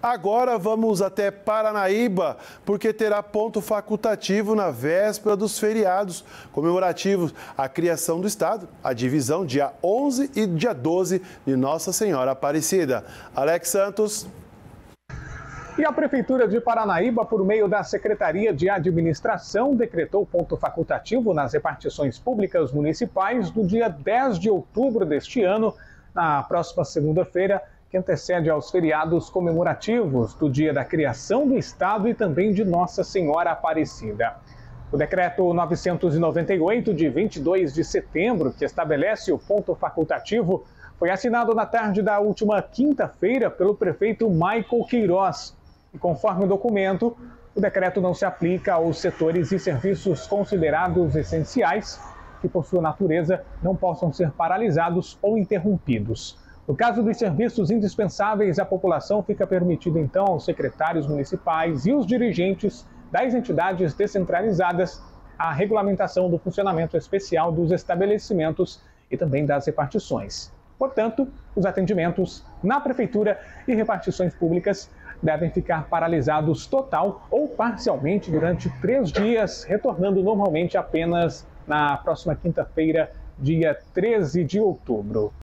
Agora vamos até Paranaíba, porque terá ponto facultativo na véspera dos feriados comemorativos à criação do Estado, a divisão dia 11 e dia 12 de Nossa Senhora Aparecida. Alex Santos. E a Prefeitura de Paranaíba, por meio da Secretaria de Administração, decretou ponto facultativo nas repartições públicas municipais do dia 10 de outubro deste ano, na próxima segunda-feira, que antecede aos feriados comemorativos do dia da criação do Estado e também de Nossa Senhora Aparecida. O decreto 998, de 22 de setembro, que estabelece o ponto facultativo, foi assinado na tarde da última quinta-feira pelo prefeito Michael Queiroz. E conforme o documento, o decreto não se aplica aos setores e serviços considerados essenciais, que por sua natureza não possam ser paralisados ou interrompidos. No caso dos serviços indispensáveis à população, fica permitido então aos secretários municipais e os dirigentes das entidades descentralizadas a regulamentação do funcionamento especial dos estabelecimentos e também das repartições. Portanto, os atendimentos na prefeitura e repartições públicas devem ficar paralisados total ou parcialmente durante 3 dias, retornando normalmente apenas na próxima quinta-feira, dia 13 de outubro.